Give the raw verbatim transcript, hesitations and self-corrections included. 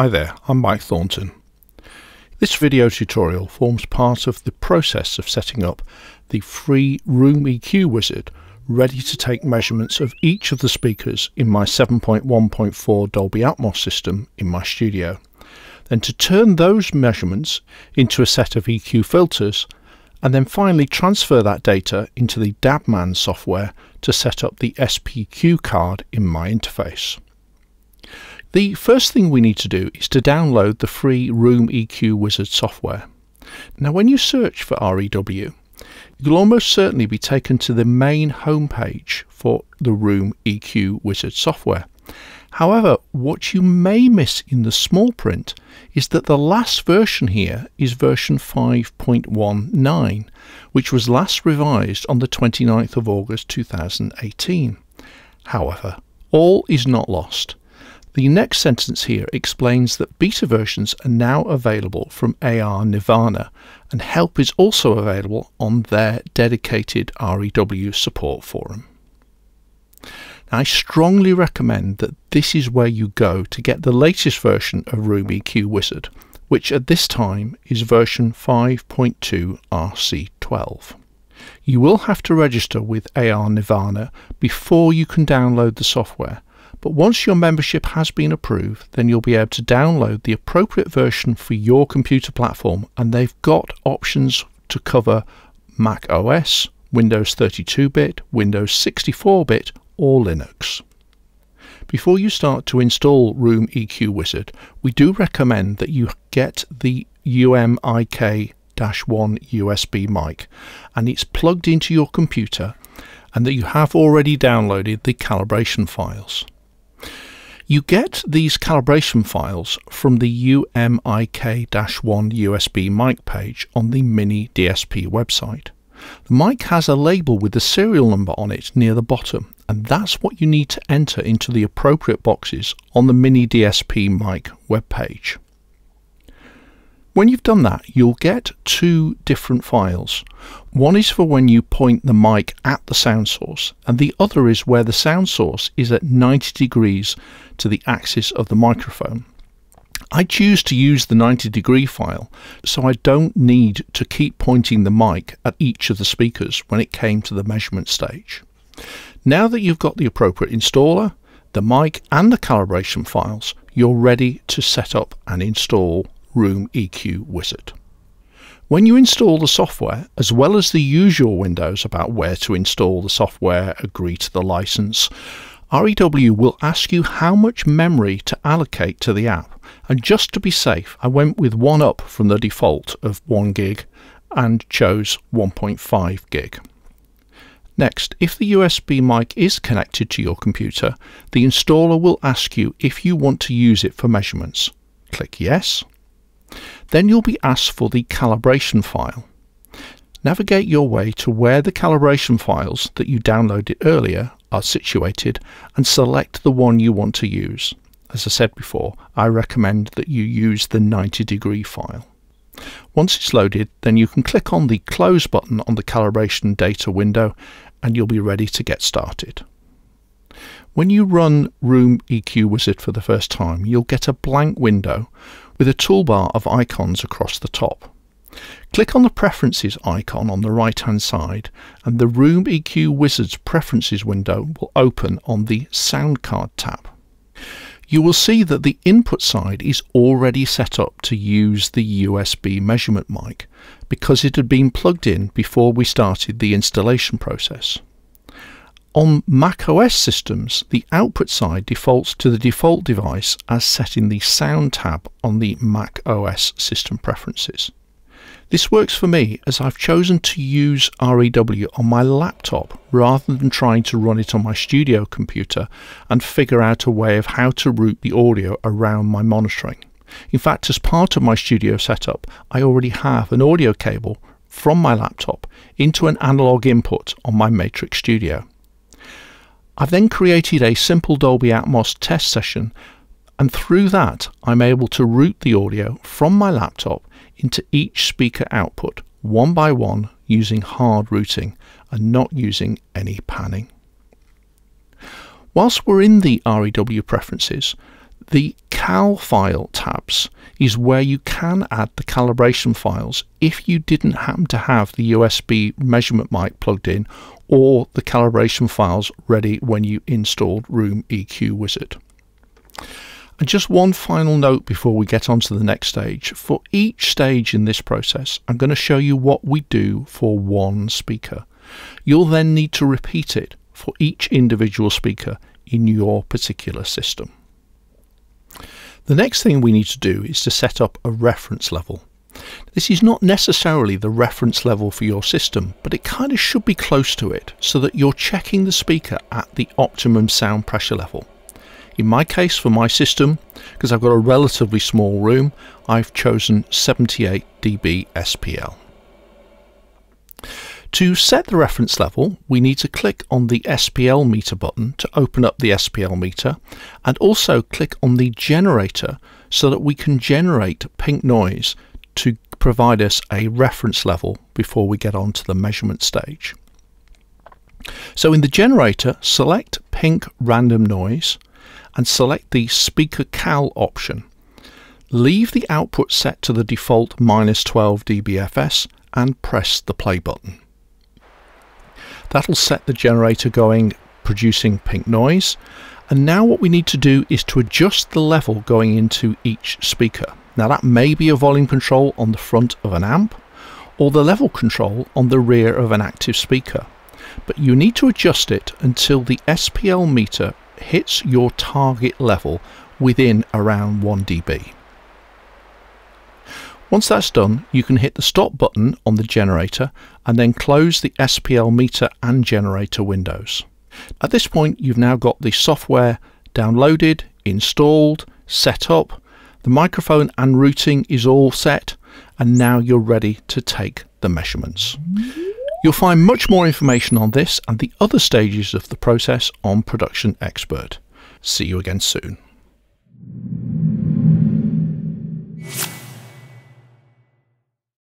Hi there, I'm Mike Thornton. This video tutorial forms part of the process of setting up the free Room E Q Wizard, ready to take measurements of each of the speakers in my seven point one point four Dolby Atmos system in my studio. Then to turn those measurements into a set of E Q filters, and then finally transfer that data into the DADman software to set up the S P Q card in my interface. The first thing we need to do is to download the free Room E Q Wizard software. Now when you search for R E W, you'll almost certainly be taken to the main homepage for the Room E Q Wizard software. However, what you may miss in the small print is that the last version here is version five point one nine, which was last revised on the twenty-ninth of August two thousand eighteen. However, all is not lost. The next sentence here explains that beta versions are now available from A R Nirvana, and help is also available on their dedicated R E W support forum. Now, I strongly recommend that this is where you go to get the latest version of Room E Q Wizard, which at this time is version five point two R C twelve. You will have to register with A R Nirvana before you can download the software. But once your membership has been approved, then you'll be able to download the appropriate version for your computer platform, and they've got options to cover Mac O S, Windows thirty-two bit, Windows sixty-four bit or Linux. Before you start to install Room E Q Wizard, we do recommend that you get the U M I K one U S B mic and it's plugged into your computer, and that you have already downloaded the calibration files. You get these calibration files from the U M I K one U S B mic page on the MiniDSP website. The mic has a label with the serial number on it near the bottom, and that's what you need to enter into the appropriate boxes on the MiniDSP mic webpage. When you've done that, you'll get two different files. One is for when you point the mic at the sound source, and the other is where the sound source is at ninety degrees to the axis of the microphone. I choose to use the ninety degree file, so I don't need to keep pointing the mic at each of the speakers when it came to the measurement stage. Now that you've got the appropriate installer, the mic and the calibration files, you're ready to set up and install Room E Q Wizard. When you install the software, as well as the usual windows about where to install the software, agree to the license, R E W will ask you how much memory to allocate to the app, and just to be safe I went with one up from the default of one gig and chose one point five gig. Next, if the U S B mic is connected to your computer, the installer will ask you if you want to use it for measurements. Click yes. Then you'll be asked for the calibration file. Navigate your way to where the calibration files that you downloaded earlier are situated and select the one you want to use. As I said before, I recommend that you use the ninety degree file. Once it's loaded, then you can click on the close button on the calibration data window and you'll be ready to get started. When you run Room E Q Wizard for the first time, you'll get a blank window with a toolbar of icons across the top. Click on the Preferences icon on the right hand side and the Room E Q Wizard's Preferences window will open on the Sound Card tab. You will see that the input side is already set up to use the U S B measurement mic because it had been plugged in before we started the installation process. On Mac O S systems, the output side defaults to the default device as set in the Sound tab on the Mac O S system preferences. This works for me as I've chosen to use R E W on my laptop rather than trying to run it on my studio computer and figure out a way of how to route the audio around my monitoring. In fact, as part of my studio setup, I already have an audio cable from my laptop into an analog input on my MTRX Studio. I've then created a simple Dolby Atmos test session, and through that I'm able to route the audio from my laptop into each speaker output one by one using hard routing and not using any panning. Whilst we're in the R E W preferences, The cal file tabs is where you can add the calibration files if you didn't happen to have the U S B measurement mic plugged in or the calibration files ready when you installed Room E Q Wizard. And just one final note before we get on to the next stage. For each stage in this process, I'm going to show you what we do for one speaker. You'll then need to repeat it for each individual speaker in your particular system. The next thing we need to do is to set up a reference level. This is not necessarily the reference level for your system, but it kind of should be close to it so that you're checking the speaker at the optimum sound pressure level. In my case, for my system, because I've got a relatively small room, I've chosen seventy-eight D B S P L. To set the reference level, we need to click on the S P L meter button to open up the S P L meter, and also click on the generator so that we can generate pink noise to provide us a reference level before we get on to the measurement stage. So in the generator, select pink random noise and select the speaker cal option. Leave the output set to the default minus twelve D B F S and press the play button. That'll set the generator going, producing pink noise. And now what we need to do is to adjust the level going into each speaker. Now that may be a volume control on the front of an amp or the level control on the rear of an active speaker. But you need to adjust it until the S P L meter hits your target level within around one D B. Once that's done, you can hit the stop button on the generator and then close the S P L meter and generator windows. At this point, you've now got the software downloaded, installed, set up, the microphone and routing is all set, and now you're ready to take the measurements. You'll find much more information on this and the other stages of the process on Production Expert. See you again soon.